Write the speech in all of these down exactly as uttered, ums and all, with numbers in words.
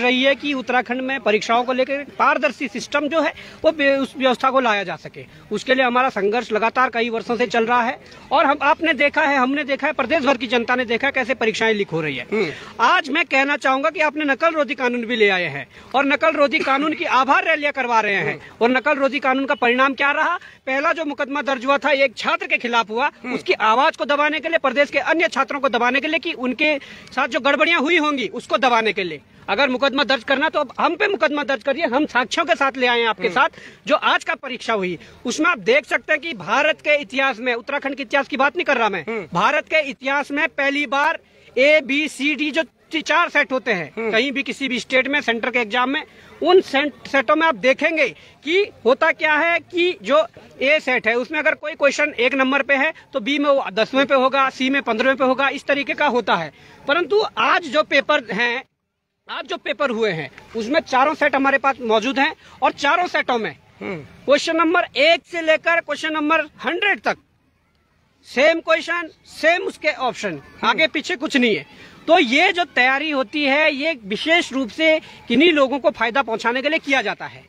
रही है कि उत्तराखंड में परीक्षाओं को लेकर पारदर्शी सिस्टम जो है वो उस व्यवस्था को लाया जा सके, उसके लिए हमारा संघर्ष लगातार कई वर्षों से चल रहा है। और हम आपने देखा है, हमने देखा है, प्रदेश भर की जनता ने देखा है कैसे परीक्षाएं लीक हो रही है। आज मैं कहना चाहूंगा कि आपने नकल रोधी कानून भी ले आए हैं और नकल रोधी कानून की आभार रैलियां करवा रहे हैं। और नकल रोधी कानून का परिणाम क्या रहा? पहला जो मुकदमा दर्ज हुआ था एक छात्र के खिलाफ हुआ, उसकी आवाज को दबाने के लिए, प्रदेश के अन्य छात्रों को दबाने के लिए कि उनके साथ जो गड़बड़ियां हुई होंगी उसको दबाने के लिए। अगर मुकदमा दर्ज करना तो अब हम पे मुकदमा दर्ज करिए, हम साक्ष्यों के साथ ले आए हैं आपके साथ। जो आज का परीक्षा हुई उसमें आप देख सकते हैं कि भारत के इतिहास में, उत्तराखंड के इतिहास की बात नहीं कर रहा मैं, भारत के इतिहास में पहली बार ए बी सी डी जो चार सेट होते हैं कहीं भी किसी भी स्टेट में सेंटर के एग्जाम में, उन सेटों में आप देखेंगे कि होता क्या है कि जो ए सेट है उसमें अगर कोई क्वेश्चन एक नंबर पे है तो बी में वो दसवें पे होगा, सी में पंद्रहवें पे होगा, इस तरीके का होता है। परंतु आज जो पेपर हैं, आज जो पेपर हुए हैं उसमें चारों सेट हमारे पास मौजूद हैं और चारों सेटों में क्वेश्चन नंबर एक से लेकर क्वेश्चन नंबर हंड्रेड तक सेम क्वेश्चन, सेम उसके ऑप्शन, आगे पीछे कुछ नहीं है। तो ये जो तैयारी होती है ये विशेष रूप से किन्हीं लोगों को फायदा पहुंचाने के लिए किया जाता है।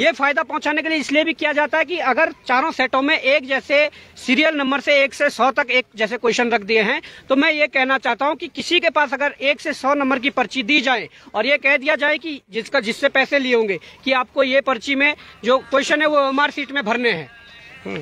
ये फायदा पहुंचाने के लिए इसलिए भी किया जाता है कि अगर चारों सेटों में एक जैसे सीरियल नंबर से एक से सौ तक एक जैसे क्वेश्चन रख दिए हैं, तो मैं ये कहना चाहता हूं कि किसी के पास अगर एक से सौ नंबर की पर्ची दी जाए और ये कह दिया जाए कि जिसका जिससे पैसे लिए होंगे कि आपको ये पर्ची में जो क्वेश्चन है वो एम आर सीट में भरने हैं,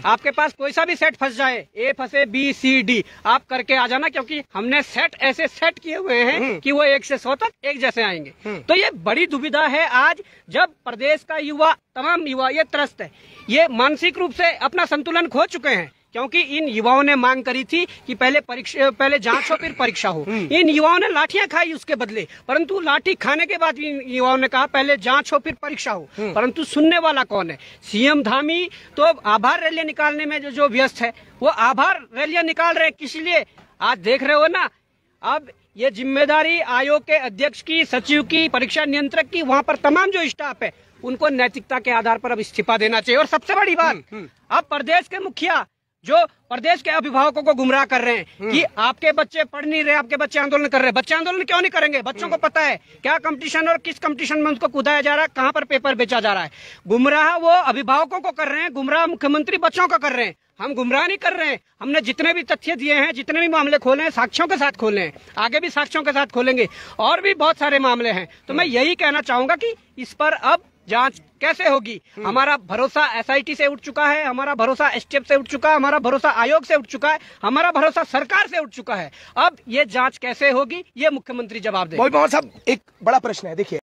आपके पास कोई सा भी सेट फंस जाए, ए फंसे, बी, सी, डी, आप करके आ जाना, क्योंकि हमने सेट ऐसे सेट किए हुए हैं कि वो एक से सौ तक एक जैसे आएंगे। तो ये बड़ी दुविधा है आज, जब प्रदेश का युवा, तमाम युवा ये त्रस्त है, ये मानसिक रूप से अपना संतुलन खो चुके हैं, क्योंकि इन युवाओं ने मांग करी थी कि पहले परीक्षा, पहले जांच हो फिर परीक्षा हो। इन युवाओं ने लाठियां खाई उसके बदले, परंतु लाठी खाने के बाद भी इन युवाओं ने कहा पहले जांच हो फिर परीक्षा हो, परंतु सुनने वाला कौन है? सीएम धामी तो आभार रैलियां निकालने में जो जो व्यस्त है वो आभार रैलियां निकाल रहे हैं। किस लिए? आज देख रहे हो ना, अब ये जिम्मेदारी आयोग के अध्यक्ष की, सचिव की, परीक्षा नियंत्रक की, वहाँ पर तमाम जो स्टाफ है उनको नैतिकता के आधार पर अब इस्तीफा देना चाहिए। और सबसे बड़ी बात, अब प्रदेश के मुखिया जो प्रदेश के अभिभावकों को गुमराह कर रहे हैं कि आपके बच्चे पढ़ नहीं रहे, आपके बच्चे आंदोलन कर रहे हैं। बच्चे आंदोलन क्यों नहीं करेंगे? बच्चों को पता है क्या कंपटीशन और किस कंपटीशन में उनको कूदाया जा रहा है, कहां पर पेपर बेचा जा रहा है। गुमराह वो अभिभावकों को कर रहे हैं, गुमराह मुख्यमंत्री बच्चों को कर रहे हैं। हम गुमराह नहीं कर रहे हैं, हमने जितने भी तथ्य दिए हैं, जितने भी मामले खोले हैं साक्ष्यों के साथ खोले हैं, आगे भी साक्ष्यों के साथ खोलेंगे और भी बहुत सारे मामले हैं। तो मैं यही कहना चाहूंगा कि इस पर अब जांच कैसे होगी। हमारा भरोसा एसआईटी से उठ चुका है, हमारा भरोसा एसटीएफ से उठ चुका है, हमारा भरोसा आयोग से उठ चुका है, हमारा भरोसा सरकार से उठ चुका है। अब ये जांच कैसे होगी ये मुख्यमंत्री जवाब देंगे। बहुत बहुत साहब एक बड़ा प्रश्न है, देखिए।